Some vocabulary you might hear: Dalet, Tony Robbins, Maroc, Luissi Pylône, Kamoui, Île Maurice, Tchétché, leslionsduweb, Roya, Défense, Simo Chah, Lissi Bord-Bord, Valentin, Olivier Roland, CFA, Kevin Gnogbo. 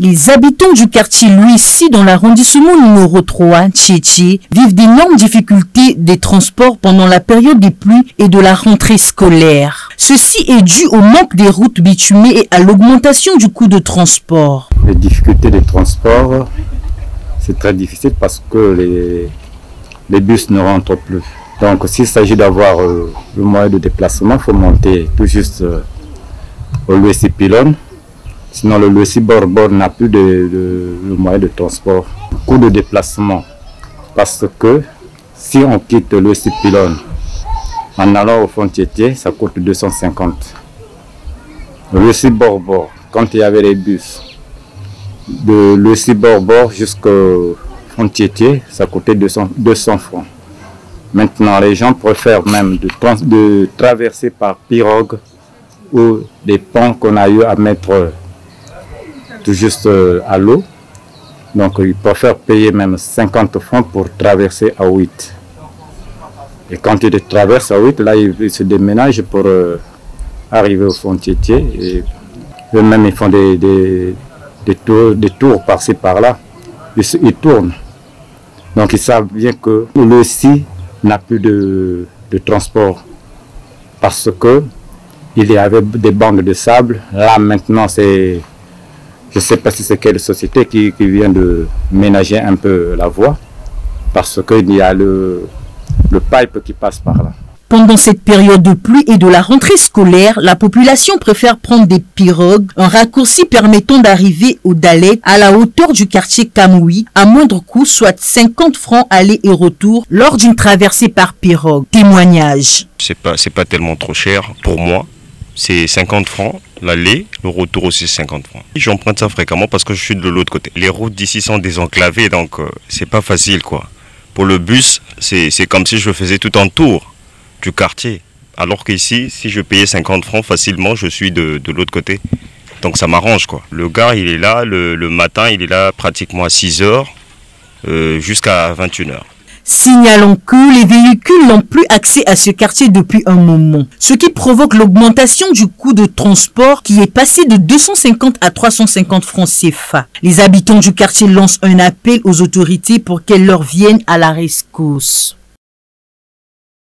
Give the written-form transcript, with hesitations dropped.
Les habitants du quartier Luissi dans l'arrondissement numéro 3, Tchétché, vivent d'énormes difficultés des transports pendant la période des pluies et de la rentrée scolaire. Ceci est dû au manque des routes bitumées et à l'augmentation du coût de transport. Les difficultés des transports, c'est très difficile parce que les bus ne rentrent plus. Donc s'il s'agit d'avoir le moyen de déplacement, il faut monter tout juste au Luissi Pylône. Sinon, le Lissi Bord-Bord n'a plus de moyens de transport. Coût de déplacement, parce que si on quitte le Lissi Pylône en allant au fond Tchétché, ça coûte 250. Le Lissi Bord-Bord, quand il y avait les bus, de le Lissi Bord-Bord jusqu'au fond Tchétché, ça coûtait 200 francs. Maintenant, les gens préfèrent même de traverser par pirogue ou des ponts qu'on a eu à mettre tout juste à l'eau. Donc ils préfèrent payer même 50 francs pour traverser à 8. Et quand ils traversent à 8, là ils se déménagent pour arriver au fond Tchétché. Et eux-mêmes ils font des tours par-ci par-là. Ils tournent. Donc ils savent bien que Lissi n'a plus de transport parce que il y avait des bandes de sable. Là maintenant c'est... Je ne sais pas si c'est quelle société qui vient de ménager un peu la voie, parce qu'il y a le pipe qui passe par là. Pendant cette période de pluie et de la rentrée scolaire, la population préfère prendre des pirogues, un raccourci permettant d'arriver au Dalet à la hauteur du quartier Kamoui, à moindre coût, soit 50 francs aller et retour lors d'une traversée par pirogue. Témoignage. C'est pas tellement trop cher pour moi. C'est 50 francs, l'aller, le retour aussi 50 francs. J'emprunte ça fréquemment parce que je suis de l'autre côté. Les routes d'ici sont désenclavées, donc c'est pas facile quoi. Pour le bus, c'est comme si je faisais tout un tour du quartier. Alors qu'ici, si je payais 50 francs facilement, je suis de l'autre côté. Donc ça m'arrange quoi. Le gars, il est là, le matin, il est là pratiquement à 6 h jusqu'à 21 h. Signalons que les véhicules n'ont plus accès à ce quartier depuis un moment, ce qui provoque l'augmentation du coût de transport qui est passé de 250 à 350 francs CFA. Les habitants du quartier lancent un appel aux autorités pour qu'elles leur viennent à la rescousse.